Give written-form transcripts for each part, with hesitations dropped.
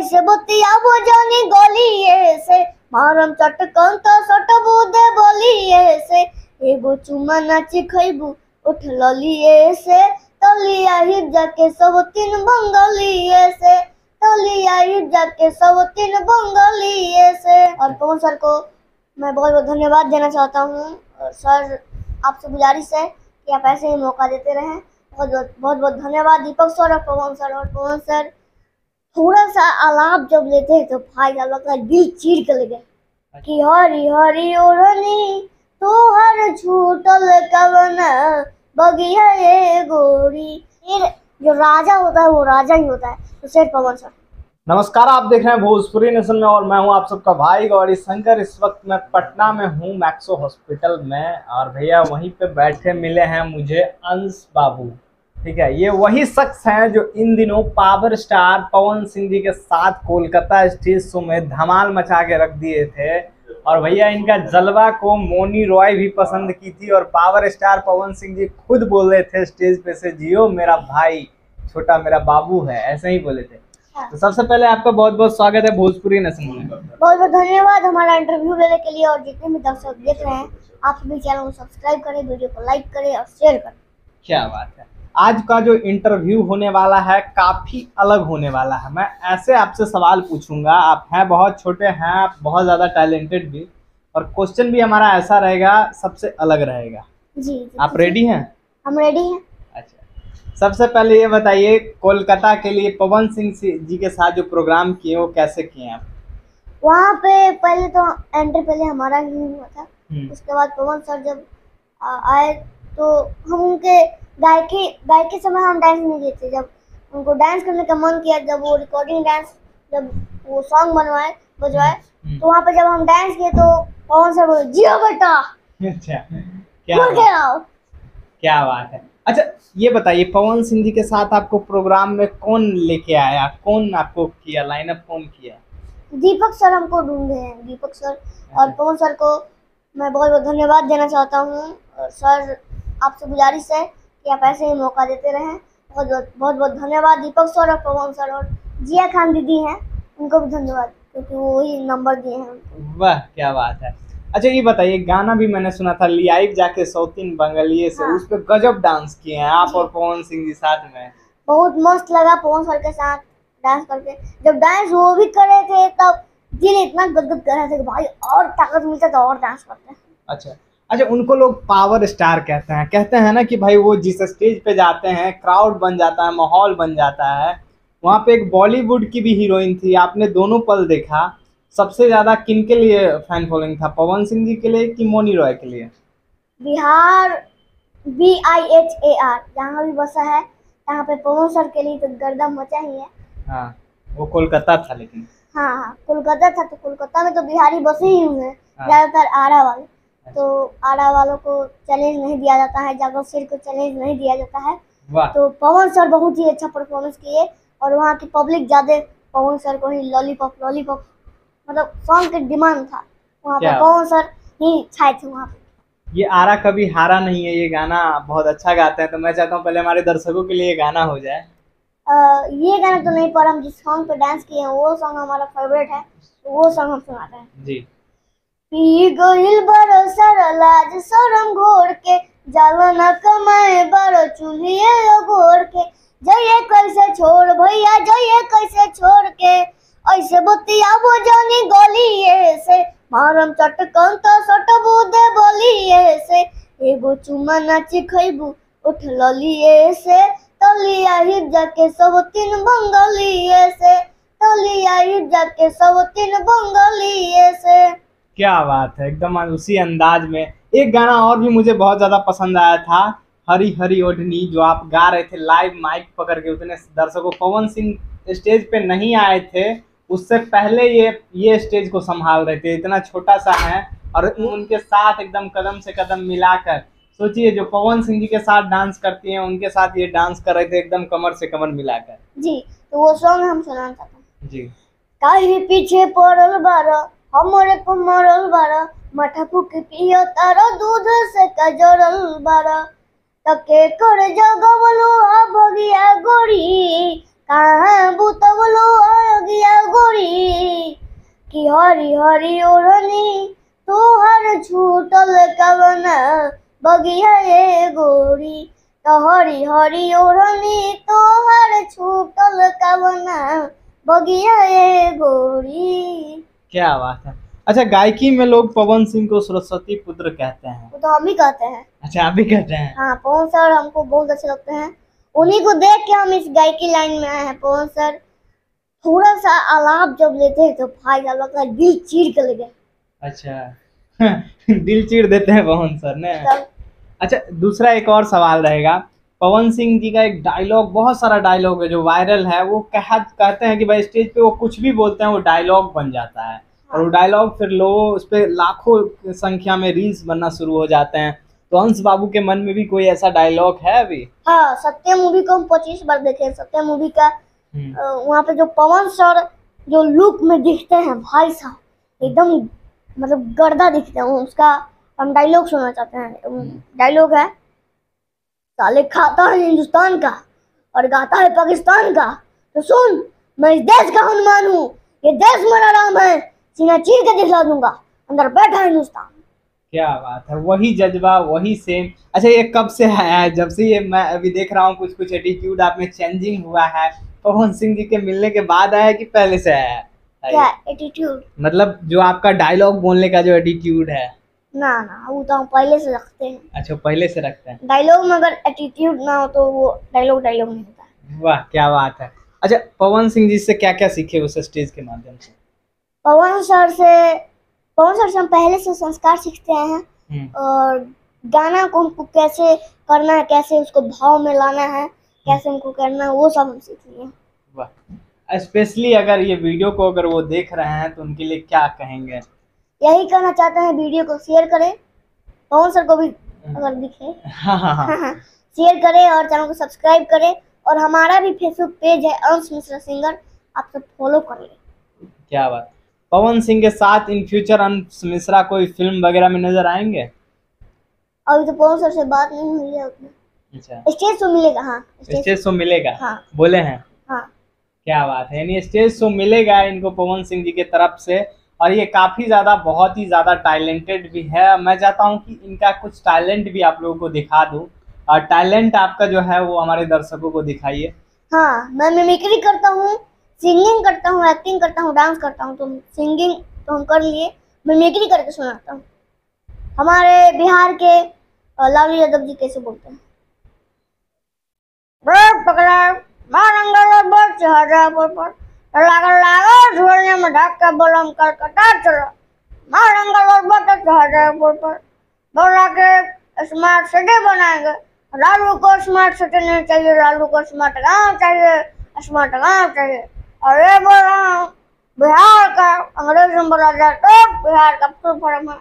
ऐसे बतिया बुझानी गलिए से मारम चटकन तो सटबू दे बोलिए से एगो चुमा नाची खैबू उठ ललिए से तलिया ही जाके सब तीन बंगलिए से तलिया ही जाके सब तीन बंगलिए से। और पवन सर को मैं बहुत बहुत धन्यवाद देना चाहता हूँ। और सर आपसे गुजारिश है कि आप ऐसे ही मौका देते रहें। बहुत बहुत धन्यवाद दीपक सर और पवन सर। और पवन सर थोड़ा सा आलाप जब लेते हैं तो भाई साहब का दिल चीर कर लगे कि हरी हरी ओढ़नी तो हर झूठल कवना बगिया ये गोरी। फिर जो राजा होता है वो राजा ही होता है, तो सिर्फ पवन सर। नमस्कार, आप देख रहे हैं भोजपुरी नेशन में और मैं हूं आप सबका भाई गौरी शंकर। इस वक्त मैं पटना में हूं मैक्सो हॉस्पिटल में, और भैया वहीं पे बैठे मिले हैं मुझे अंश बाबू। ठीक है, ये वही शख्स हैं जो इन दिनों पावर स्टार पवन सिंह जी के साथ कोलकाता स्टेज शो में धमाल मचा के रख दिए थे। और भैया इनका जलवा को मोनी रॉय भी पसंद की थी, और पावर स्टार पवन सिंह जी खुद बोल रहे थे स्टेज पे से, जियो मेरा भाई छोटा मेरा बाबू है, ऐसे ही बोले थे। तो सबसे पहले आपका बहुत बहुत स्वागत है भोजपुरी नेशन में। बहुत बहुत धन्यवाद हमारा इंटरव्यू लेने के लिए। और जितने भी दर्शक देख रहे हैं, आप सभी चैनल को सब्सक्राइब करें, वीडियो को लाइक करें और शेयर करें। क्या बात है, आज का जो इंटरव्यू होने वाला है काफी अलग होने वाला है। मैं ऐसे आपसे सवाल पूछूंगा, आप हैं बहुत छोटे, हैं आप बहुत ज्यादा टैलेंटेड भी, और क्वेश्चन भी हमारा ऐसा रहेगा, सबसे अलग रहेगा। जी, आप रेडी हैं? हम रेडी हैं। सबसे पहले ये बताइए, कोलकाता के लिए पवन सिंह जी के साथ जो प्रोग्राम किए वो कैसे किए आप? वहाँ पे पहले तो एंट्री पहले हमारा ही हुआ था, उसके बाद पवन सर जब आए तो हम उनके गायकी समय हम डांस नहीं किए थे। जब उनको डांस करने का मन किया, जब वो रिकॉर्डिंग डांस, जब वो सॉन्ग बनवाए बजवाए, तो वहाँ पे जब हम डांस किए तो पवन सर बोले जियो बेटा। अच्छा, क्या बात है। अच्छा ये बताइए, पवन सिंह जी के साथ आपको प्रोग्राम में कौन लेके आया, कौन आपको किया लाइनअप, कौन किया? दीपक सर हमको ढूंढे हैं, दीपक सर। और पवन सर को मैं बहुत बहुत धन्यवाद देना चाहता हूँ। और सर आपसे गुजारिश है कि आप ऐसे ही मौका देते रहें। बहुत बहुत धन्यवाद दीपक सर और पवन सर। और जिया खान दीदी हैं, उनको भी धन्यवाद, क्योंकि वो ही नंबर दिए हैं। वाह, क्या बात है। अच्छा ये बताइए, गाना भी मैंने सुना था लियाइव जाके सौतीन बंगलिये से, उस पे गजब डांस किए हैं आप और पवन सिंह जी साथ में। बहुत मस्त लगा पवन सर के साथ डांस करके। जब डांस वो भी कर रहे थे तब दिल इतना गदगद कर रहा था कि भाई और ताकत मिलता तो और डांस करते हैं। अच्छा, उनको लोग पावर स्टार कहते हैं, ना कि भाई वो जिस स्टेज पे जाते हैं क्राउड बन जाता है, माहौल बन जाता है। वहाँ पे एक बॉलीवुड की भी हीरोइन थी, आपने दोनों पल देखा। सबसे ज्यादा किन के लिए फैन फॉलोइंग था, पवन सिंह जी के लिए कि मोनी रॉय के लिए? बिहार BIHAR जहाँ भी बसा है यहाँ पे पवन सर के लिए तो गर्दन मचा ही है। हाँ, वो कोलकाता था लेकिन। हाँ, कोलकाता था, तो कोलकाता में तो बिहारी बसे ही हुए हैं ज्यादातर, आरा वाले। तो आरा वालों को चैलेंज नहीं दिया जाता है, जागोशेर को चैलेंज नहीं दिया जाता है। तो पवन सर बहुत ही अच्छा परफॉर्मेंस किए, और वहाँ की पब्लिक ज्यादा पवन सर को ही लॉलीपॉप मतलब सॉन्ग की डिमांड था वहाँ पे, पवन सर ही छाए थे वहाँ पे। ये आरा कभी हारा नहीं है, ये गाना बहुत अच्छा गाता है, तो मैं चाहता हूँ पहले हमारे दर्शकों के लिए ये गाना हो जाए। ये गाना तो नहीं, पर हम जिस सॉन्ग पे डांस किए हैं वो सॉन्ग हमारा फेवरेट है, तो वो सॉन्ग हम सुनाते हैं। जी। पी गोइल बरो सर लाज शरम घोर के, जालो न कमाए बरो चूल्हे घोर के, जाइए कैसे छोड़ भैया जाइए कैसे छोड़ के, ऐसे बतिया बुझानी गलिए से मारम चटकन तो सटबू दे बोलिए से एगो चुमा नाची खैबू उठ ललिए से तलिया ही जाके सब तीन बंगलिए से तलिया ही जाके सब तीन बंगलिए से। क्या बात है, एकदम उसी अंदाज में। एक गाना और भी मुझे बहुत ज्यादा पसंद आया था, हरी हरी ओढ़नी, जो आप गा रहे थे लाइव माइक पकड़ के। उतने दर्शकों, पवन सिंह स्टेज पे नहीं आए थे, उससे पहले ये स्टेज को संभाल रहे थे, इतना छोटा सा है। और उनके साथ एकदम कदम से कदम मिलाकर, सोचिए जो पवन सिंह जी के साथ डांस करती हैं उनके साथ ये डांस कर रहे थे, एकदम कमर से कमर मिलाकर। जी, तो वो सॉन्ग हम सुनाना चाहते हैं। जी। काहे पीछे पड़ल बारा हमरे पे मरल बारा, मठा फूक पियो तारा दूध से कजरल बारा, तके कर जगवलो आ बगिया गोरी, कहां बुतवलो आ गया हरी हरी ओढ़नी तोहर झूठल कवना बगिया ये गोरी। तो हरी हरी ओढ़नी तोहर झूठल कवना बगिया ये गोरी। क्या बात है। अच्छा, गायकी में लोग पवन सिंह को सरस्वती पुत्र कहते हैं। वो तो हम ही कहते हैं। अच्छा, आप भी कहते हैं। हाँ, पवन सर हमको बहुत अच्छे लगते हैं, उन्हीं को देख के हम इस गायकी लाइन में आए हैं। पवन सर थोड़ा सा आलाप जब लेते हैं तो भाई का दिल चीर कर लेते हैं। अच्छा, दिल चीर देते हैं पवन सर ने। अच्छा, दूसरा एक और सवाल रहेगा। पवन सिंह जी का एक डायलॉग, बहुत सारा डायलॉग है जो वायरल है, वो कहते हैं कि भाई स्टेज पे वो कुछ भी बोलते हैं वो डायलॉग बन जाता है। और वो डायलॉग फिर लोग उस पर लाखों संख्या में रील्स बनना शुरू हो जाते हैं। तो अंश बाबू के मन में भी कोई ऐसा डायलॉग है अभी? हाँ, सत्या मूवी को हम 25 बार देखे हैं। सत्या मूवी का वहाँ पे जो पवन सर जो लुक में दिखते हैं भाई साहब, एकदम मतलब गर्दा दिखते हैं। उसका हम डायलॉग सुनना चाहते हैं। डायलॉग है, साले खाता है हिंदुस्तान का और गाता है पाकिस्तान का, तो सुन मैं इस देश का हनुमान हूँ, ये देश मेरा राम है, सीना चीर के दिखला दूंगा, अंदर बैठा है हिंदुस्तान। क्या बात है, वही जज्बा, वही सेम। अच्छा, ये कब से है? जब से ये मैं अभी देख रहा हूँ कुछ कुछ एटीट्यूड आप में चेंजिंग हुआ है। पवन सिंह जी के मिलने के बाद आया कि पहले से है? क्या एटीट्यूड मतलब जो आपका डायलॉग बोलने का जो एटीट्यूड है? ना ना, वो तो हम पहले से रखते हैं। अच्छा, पहले से रखते हैं डायलॉग में। अगर एटीट्यूड ना हो तो वो डायलॉग नहीं होता। वाह, क्या बात है। अच्छा, पवन सिंह जी से क्या क्या सीखे उस स्टेज के माध्यम से? पवन सर से हम पहले से संस्कार सीखते हैं और गाना को हमको कैसे करना है, कैसे उसको भाव में लाना है, कैसे हमको करना है, वो सब हम सीख लिए। स्पेशली अगर ये वीडियो को अगर वो देख रहे हैं तो उनके लिए क्या कहेंगे? यही कहना चाहते हैं, वीडियो को शेयर करें, पवन सर को भी अगर दिखे शेयर करें और चैनल को सब्सक्राइब करें। और हमारा भी फेसबुक पेज है अंश मिश्रा सिंगर, आप सब फॉलो कर लें। क्या बात। पवन सिंह के साथ इन फ्यूचर अंश मिश्रा कोई फिल्म वगैरह में नजर आएंगे? अभी तो पवन सर से बात नहीं हुई है उतनी। अच्छा, स्टेज शो मिलेगा? हाँ, स्टेज शो मिलेगा। हाँ, बोले हैं। हाँ, क्या बात है, यानी स्टेज शो मिलेगा इनको पवन सिंह जी के तरफ से। और ये काफी ज्यादा, बहुत ही ज्यादा टैलेंटेड भी है। मैं चाहता हूँ कि इनका कुछ टैलेंट भी आप लोगों को दिखा दूँ। और टैलेंट आपका जो है वो हमारे दर्शकों को दिखाइए। हाँ, मैं मिमिक्री करता हूँ, सिंगिंग करता हूँ, एक्टिंग करता हूँ, डांस करता हूँ। तो सिंगिंग तो हम कर लिए, मिमिक्री करके सुनाता हूँ। हमारे बिहार के लालू यादव जी कैसे बोलते हैं, बोला के स्मार्ट सिटी बनाएंगे, लालू को स्मार्ट सिटी नहीं चाहिए, लालू को स्मार्ट गाँव चाहिए, स्मार्ट गाँव चाहिए। और ये बोल रहा हूँ बिहार का, अंग्रेज में बोला जाए तो बिहार का फुल फॉर्म है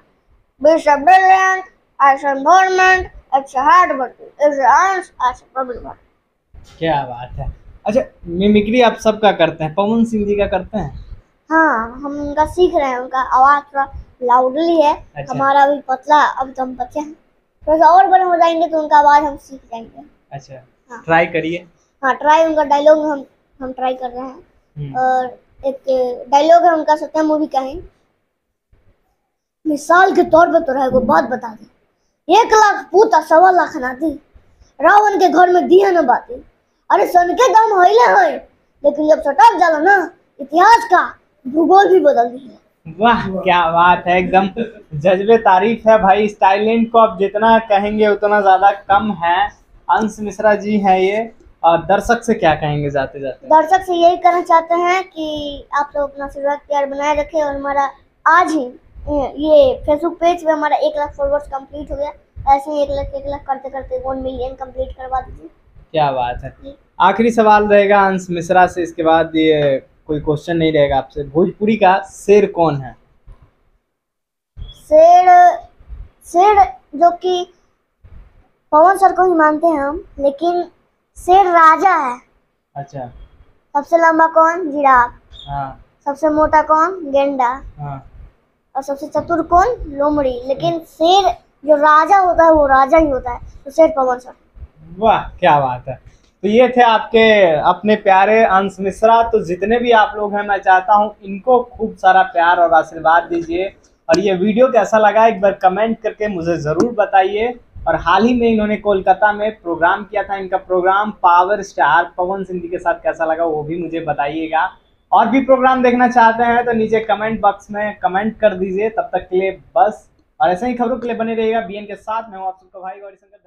Brilliant. क्या बात है। अच्छा, मिमिक्री आप सबका करते हैं, पवन सिंह जी का करते हैं? हाँ, हम उनका सीख रहे हैं। उनका आवाज थोड़ा लाउडली है। अच्छा। हमारा भी पतला, अब तो हम बच्चे हैं, थोड़ा सा और बड़े हो जाएंगे तो उनका आवाज हम सीख जाएंगे। अच्छा, हाँ। ट्राई करिए। हाँ, ट्राई उनका डायलॉग हम ट्राई कर रहे हैं। और एक डायलॉग है उनका सत्या मूवी का है, मिसाल के तौर पर तो को बात बता दी, 1 लाख पूता 1.25 लाख नाती, रावण के घर में दिया न बाती, अरे सन के दम होइले है, लेकिन जब सटक जाला ना इतिहास का भूगोल भी बदल दिया। वाह, क्या बात है, एकदम जज्बे तारीफ है भाई। इस टैलेंट को आप जितना कहेंगे उतना ज्यादा कम है। अंश मिश्रा जी है ये। और दर्शक से क्या कहेंगे जाते जाते? दर्शक से यही कहना चाहते हैं कि आप लोग अपना शुरुआत प्यार बनाए रखें। और हमारा आज ही ये फेसबुक पेज पे हमारा 1 लाख फॉलोअर्स कंप्लीट हो गया। ऐसे ही 1 लाख करते करते 1 मिलियन कंप्लीट करवा दीजिए। क्या बात है। आखिरी सवाल रहेगा अंश मिश्रा से, इसके बाद ये कोई क्वेश्चन नहीं रहेगा आपसे। भोजपुरी का शेर कौन है? शेर जो कि पवन सर को ही मानते हैं हम, लेकिन शेर राजा है। अच्छा। सबसे लंबा कौन? जिराफ। हाँ। सबसे मोटा कौन? गेंडा। हाँ। और सबसे चतुर कौन? लोमड़ी। लेकिन शेर जो राजा होता है वो राजा ही होता है, तो शेर पवन सर। वाह, क्या बात है। तो ये थे आपके अपने प्यारे अंश मिश्रा। तो जितने भी आप लोग हैं, मैं चाहता हूँ इनको खूब सारा प्यार और आशीर्वाद दीजिए। और ये वीडियो कैसा लगा एक बार कमेंट करके मुझे ज़रूर बताइए। और हाल ही में इन्होंने कोलकाता में प्रोग्राम किया था, इनका program power star Pawan Singh के साथ कैसा लगा वो भी मुझे बताइएगा। और भी प्रोग्राम देखना चाहते हैं तो नीचे कमेंट बॉक्स में कमेंट कर दीजिए। तब तक के लिए बस, और ऐसे ही खबरों के लिए बने रहिएगा बीएन के साथ। मैं हूं आप सबका भाई गौरी शंकर।